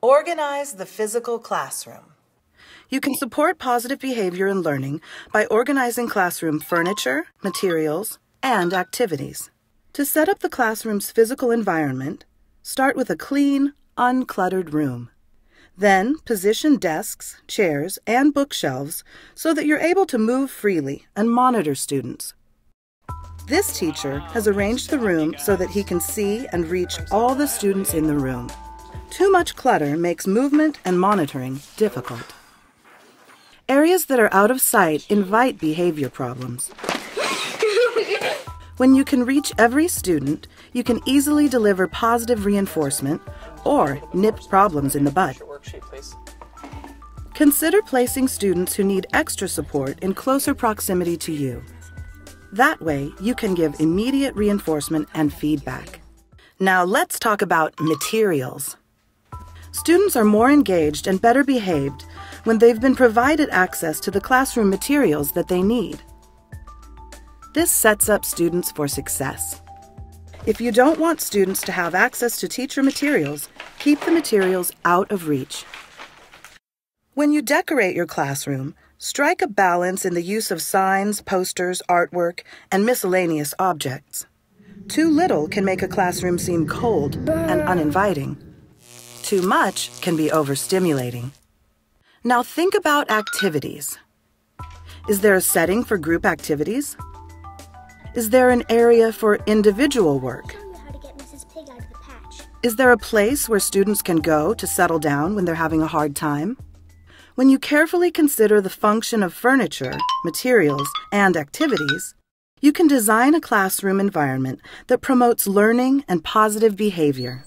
Organize the physical classroom. You can support positive behavior and learning by organizing classroom furniture, materials, and activities. To set up the classroom's physical environment, start with a clean, uncluttered room. Then position desks, chairs, and bookshelves so that you're able to move freely and monitor students. This teacher has arranged the room so that he can see and reach all the students in the room. Too much clutter makes movement and monitoring difficult. Areas that are out of sight invite behavior problems. When you can reach every student, you can easily deliver positive reinforcement or nip problems in the bud. Consider placing students who need extra support in closer proximity to you. That way, you can give immediate reinforcement and feedback. Now let's talk about materials. Students are more engaged and better behaved when they've been provided access to the classroom materials that they need. This sets up students for success. If you don't want students to have access to teacher materials, keep the materials out of reach. When you decorate your classroom, strike a balance in the use of signs, posters, artwork, and miscellaneous objects. Too little can make a classroom seem cold and uninviting. Too much can be overstimulating. Now think about activities. Is there a setting for group activities? Is there an area for individual work? Is there a place where students can go to settle down when they're having a hard time? When you carefully consider the function of furniture, materials, and activities, you can design a classroom environment that promotes learning and positive behavior.